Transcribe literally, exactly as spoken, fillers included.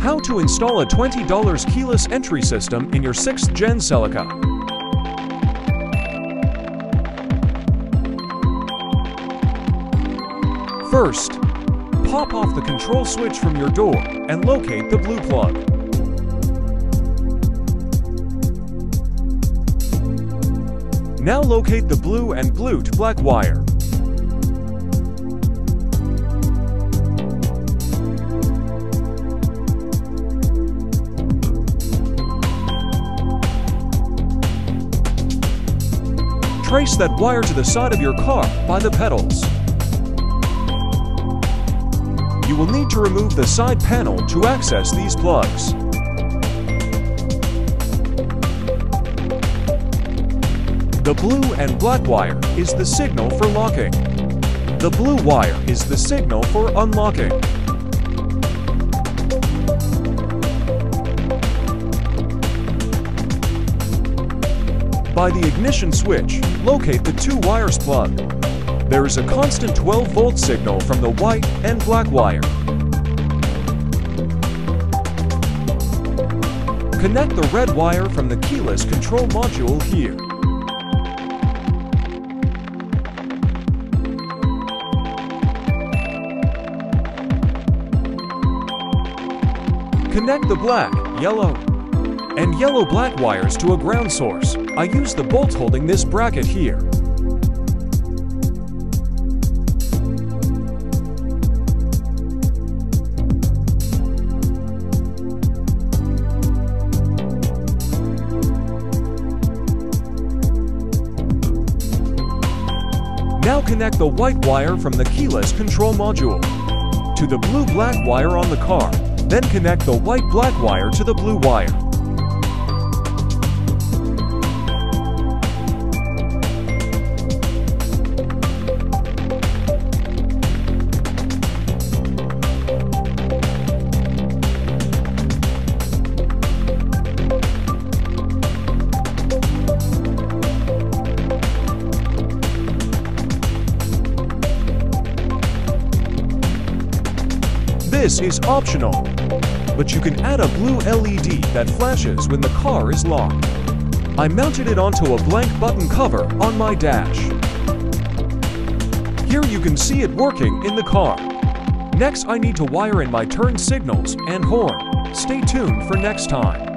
How to install a twenty dollar keyless entry system in your sixth gen Celica. First, pop off the control switch from your door and locate the blue plug. Now locate the blue and blue to black wire. Trace that wire to the side of your car by the pedals. You will need to remove the side panel to access these plugs. The blue and black wire is the signal for locking. The blue wire is the signal for unlocking. By the ignition switch, locate the two wires plug. There is a constant twelve volt signal from the white and black wire. Connect the red wire from the keyless control module here. Connect the black, yellow, and yellow-black wires to a ground source. I use the bolt holding this bracket here. Now connect the white wire from the keyless control module to the blue-black wire on the car, then connect the white-black wire to the blue wire. This is optional, but you can add a blue L E D that flashes when the car is locked. I mounted it onto a blank button cover on my dash. Here you can see it working in the car. Next, I need to wire in my turn signals and horn. Stay tuned for next time.